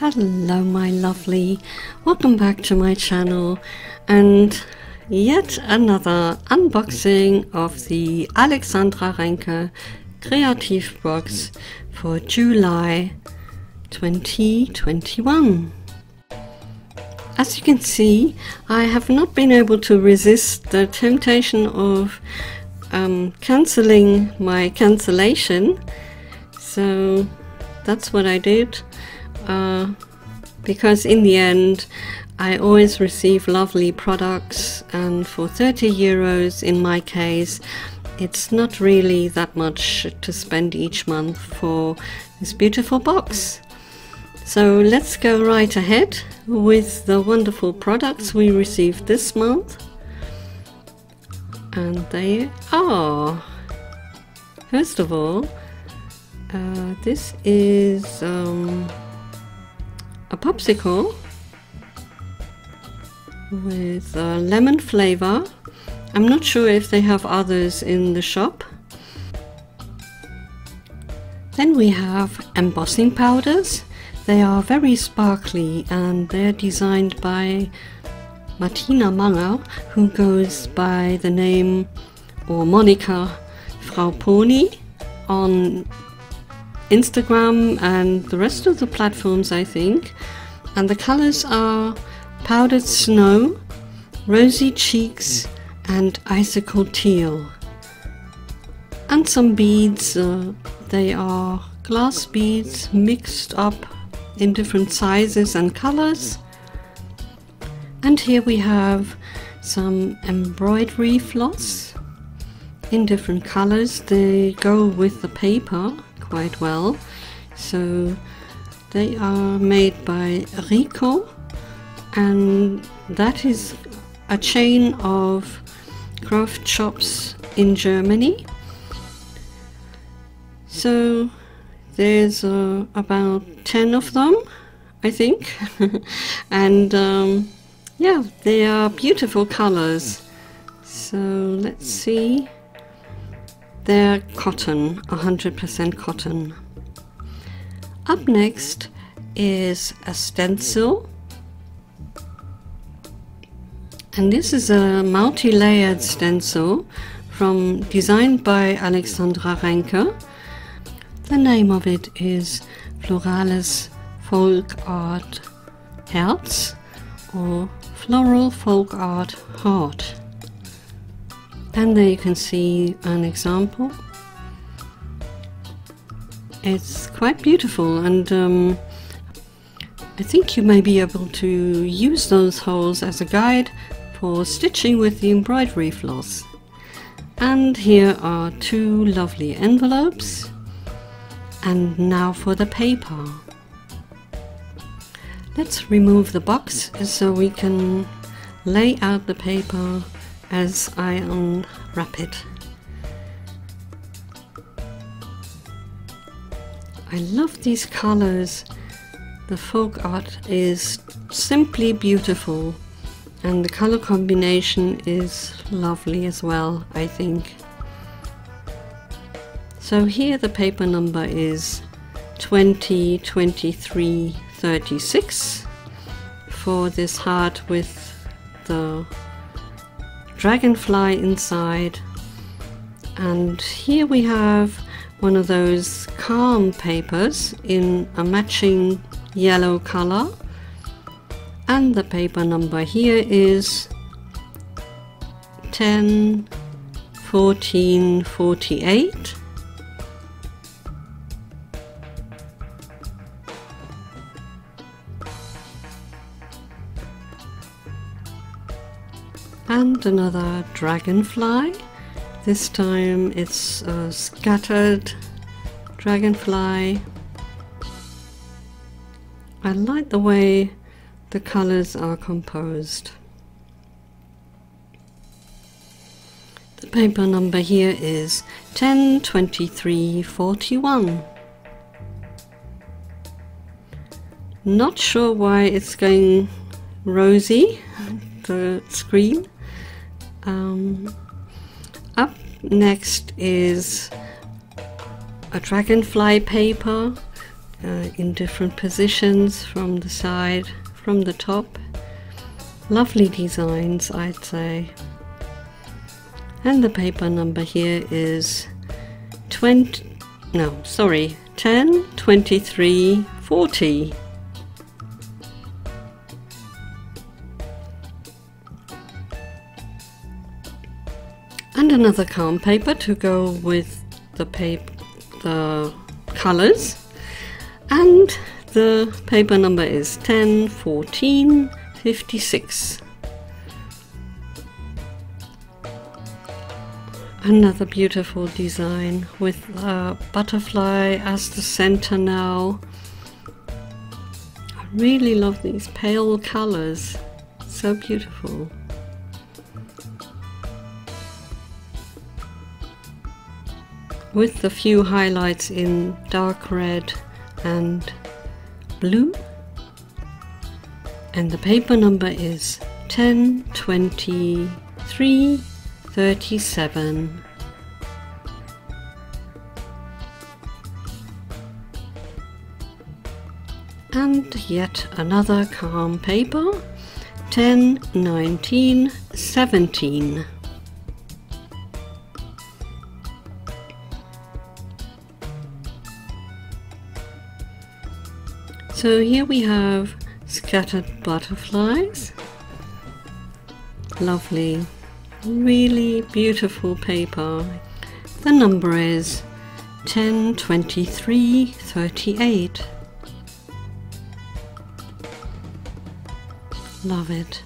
Hello my lovely, welcome back to my channel and yet another unboxing of the Alexandra Renke Creative Box for July 2021. As you can see, I have not been able to resist the temptation of cancelling my cancellation, so that's what I did. Because in the end I always receive lovely products, and for 30 euros, in my case, it's not really that much to spend each month for this beautiful box. So let's go right ahead with the wonderful products we received this month, and they are, first of all, this is a popsicle with a lemon flavor. I'm not sure if they have others in the shop. Then we have embossing powders. They are very sparkly and they're designed by Martina Manger, who goes by the name, or Monica, Frau Pony on Instagram and the rest of the platforms, I think. And the colors are Powdered Snow, Rosy Cheeks and Icicle Teal. And some beads, they are glass beads mixed up in different sizes and colors. And here we have some embroidery floss in different colors. They go with the paper quite well. So they are made by Rico, and that is a chain of craft shops in Germany. So there's about 10 of them, I think. And yeah, they are beautiful colors. So let's see. They're cotton, 100% cotton. Up next is a stencil, and this is a multi-layered stencil designed by Alexandra Renke. The name of it is Florales Folk Art Herz, or Floral Folk Art Heart. And there you can see an example. It's quite beautiful, and I think you may be able to use those holes as a guide for stitching with the embroidery floss. And here are two lovely envelopes. And now for the paper. Let's remove the box so we can lay out the paper as I unwrap it. I love these colors. The folk art is simply beautiful, and the color combination is lovely as well, I think. So here the paper number is 202336 for this heart with the dragonfly inside. And here we have one of those calm papers in a matching yellow color, and the paper number here is 101448. And another dragonfly. This time it's a scattered dragonfly. I like the way the colors are composed. The paper number here is 102341. Not sure why it's going rosy, the screen. Up next is a dragonfly paper in different positions, from the side, from the top. Lovely designs, I'd say. And the paper number here is 10, 23, 40. And another calm paper to go with the colors. And the paper number is 10, 14, 56. Another beautiful design with a butterfly as the center now. I really love these pale colors, so beautiful. With the few highlights in dark red and blue. And the paper number is 10, 23, 37. And yet another calm paper, 10, 19, 17. So here we have scattered butterflies. Lovely. Really beautiful paper. The number is 10, 23, 38. Love it.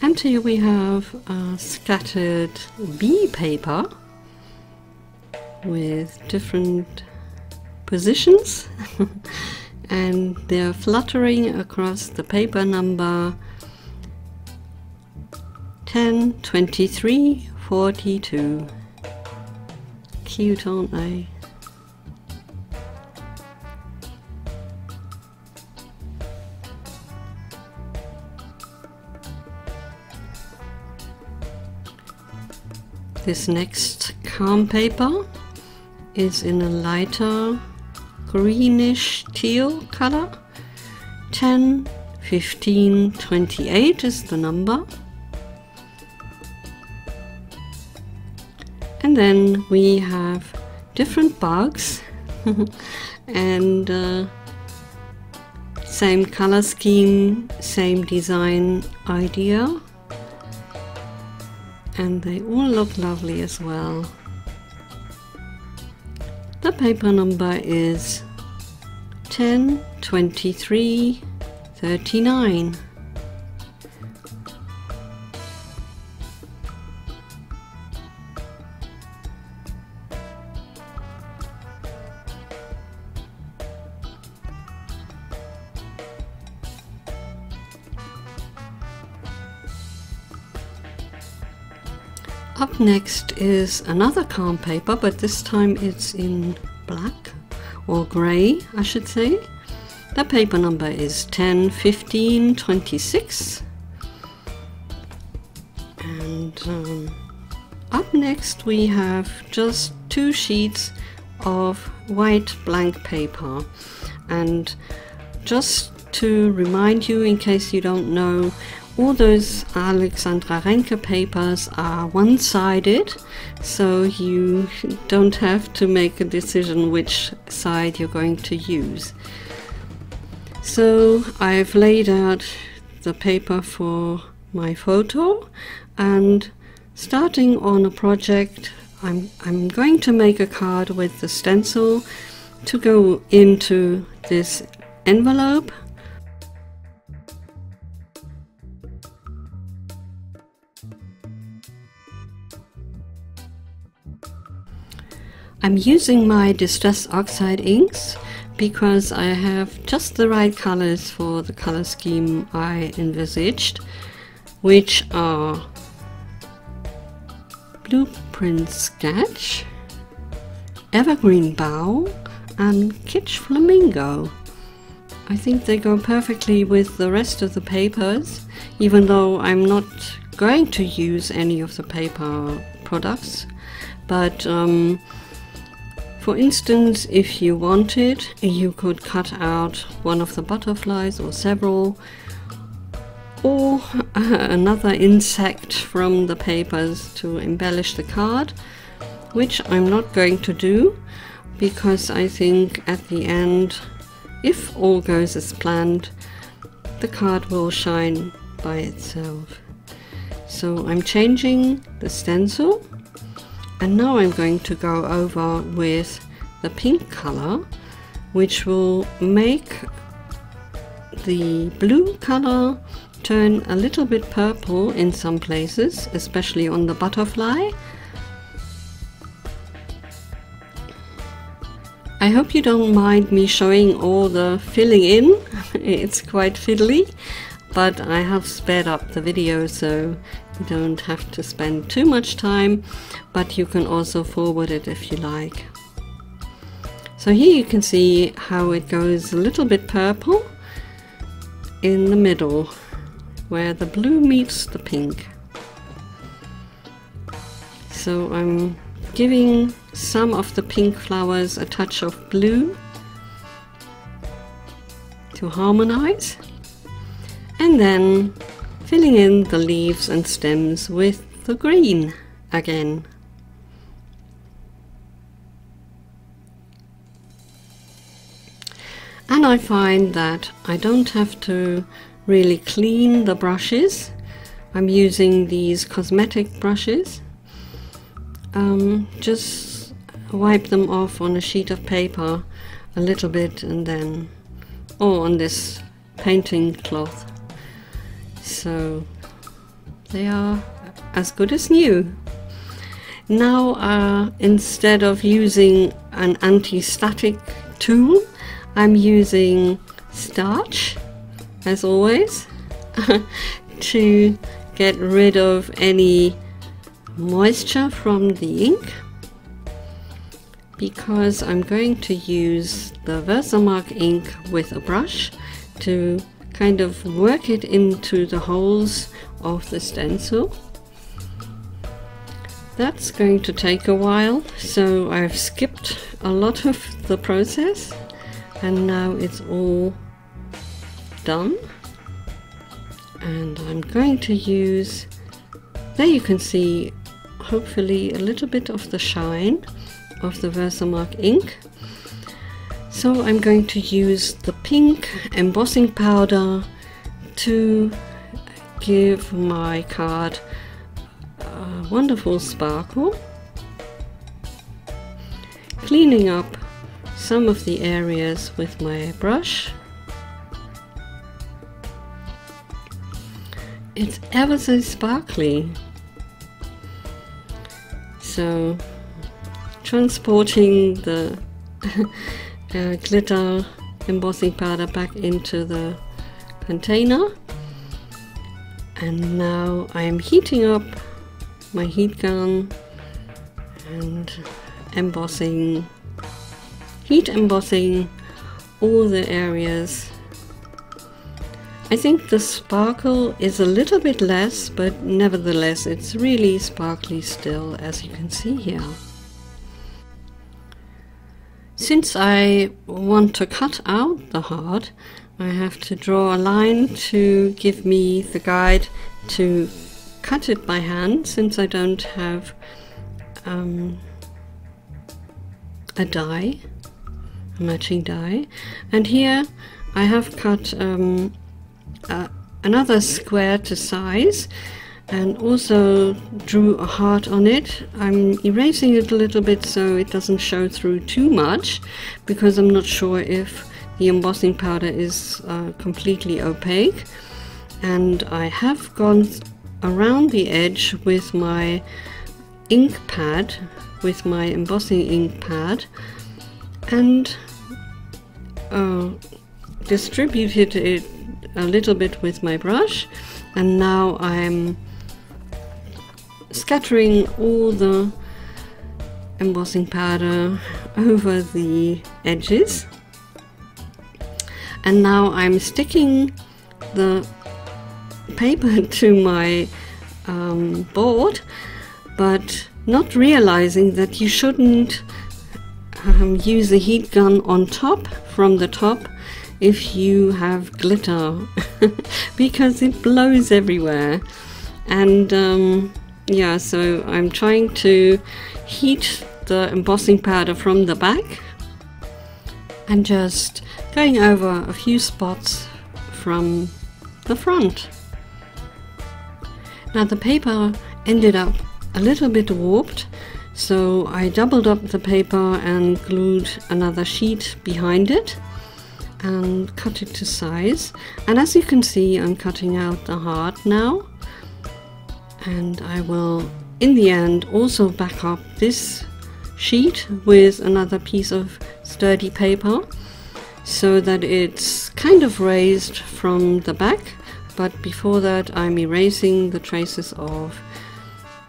And here we have a scattered bee paper with different positions. And they're fluttering across the paper number 10, 23, 42. Cute, aren't they? This next calm paper is in a lighter greenish teal color. 10, 15, 28 is the number. And then we have different bugs and same color scheme, same design idea. And they all look lovely as well. The paper number is 10, 23, 39. Up next is another calm paper, but this time it's in black, or grey I should say. The paper number is 10, 15, 26. And up next we have just two sheets of white blank paper. And just to remind you, in case you don't know, all those Alexandra Renke papers are one-sided, so you don't have to make a decision which side you're going to use. So I've laid out the paper for my photo, and starting on a project, I'm going to make a card with the stencil to go into this envelope. I'm using my Distress Oxide inks because I have just the right colors for the color scheme I envisaged, which are Blueprint Sketch, Evergreen Bough, and Kitsch Flamingo. I think they go perfectly with the rest of the papers, even though I'm not going to use any of the paper products, but for instance, if you wanted, you could cut out one of the butterflies or several, or another insect from the papers to embellish the card, which I'm not going to do, because I think at the end, if all goes as planned, the card will shine by itself. So I'm changing the stencil, and now I'm going to go over with the pink color, which will make the blue color turn a little bit purple in some places, especially on the butterfly. I hope you don't mind me showing all the filling in. It's quite fiddly, but I have sped up the video so you don't have to spend too much time, but you can also forward it if you like. So here you can see how it goes a little bit purple in the middle, where the blue meets the pink. So I'm giving some of the pink flowers a touch of blue to harmonize, and then filling in the leaves and stems with the green again. And I find that I don't have to really clean the brushes. I'm using these cosmetic brushes. Just wipe them off on a sheet of paper a little bit, and then, or on this painting cloth, so they are as good as new. Now instead of using an anti-static tool, I'm using starch, as always, to get rid of any moisture from the ink, because I'm going to use the Versamark ink with a brush to kind of work it into the holes of the stencil. That's going to take a while, so I've skipped a lot of the process, and now it's all done. And I'm going to use, there you can see hopefully a little bit of the shine of the Versamark ink. So I'm going to use the pink embossing powder to give my card a wonderful sparkle, cleaning up some of the areas with my brush. It's ever so sparkly. So, transporting the glitter embossing powder back into the container. And now I'm heating up my heat gun and embossing, heat embossing all the areas. I think the sparkle is a little bit less, but nevertheless it's really sparkly still, as you can see here. Since I want to cut out the heart, I have to draw a line to give me the guide to cut it by hand, since I don't have a die, a matching die. And here I have cut another square to size, and also drew a heart on it. I'm erasing it a little bit so it doesn't show through too much, because I'm not sure if the embossing powder is completely opaque. And I have gone around the edge with my ink pad, with my embossing ink pad, and distributed it a little bit with my brush, and now I'm scattering all the embossing powder over the edges. And now I'm sticking the paper to my board, but not realizing that you shouldn't use a heat gun on top, from the top, if you have glitter because it blows everywhere. And yeah, so I'm trying to heat the embossing powder from the back and just going over a few spots from the front. Now the paper ended up a little bit warped, so I doubled up the paper and glued another sheet behind it and cut it to size. And as you can see, I'm cutting out the heart now, and I will in the end also back up this sheet with another piece of sturdy paper so that it's kind of raised from the back. But before that, I'm erasing the traces of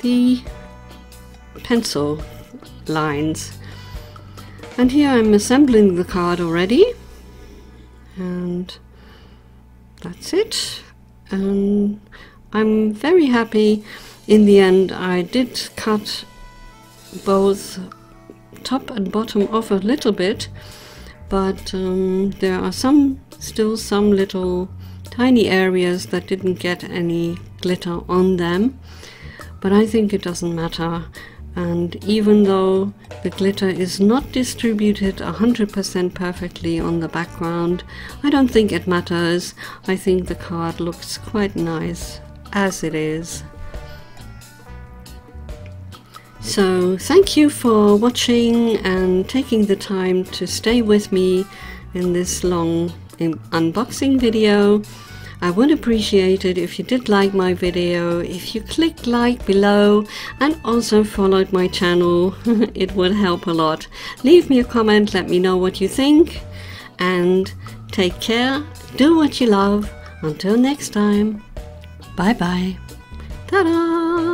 the pencil lines. And here I'm assembling the card already, and that's it. And I'm very happy in the end. I did cut both top and bottom off a little bit, but there are still some little tiny areas that didn't get any glitter on them, but I think it doesn't matter. And even though the glitter is not distributed 100% perfectly on the background, I don't think it matters. I think the card looks quite nice as it is. So thank you for watching and taking the time to stay with me in this long unboxing video. I would appreciate it if you did like my video, if you clicked like below and also followed my channel. It would help a lot. Leave me a comment, let me know what you think, and take care, do what you love. Until next time, bye bye. Ta-da!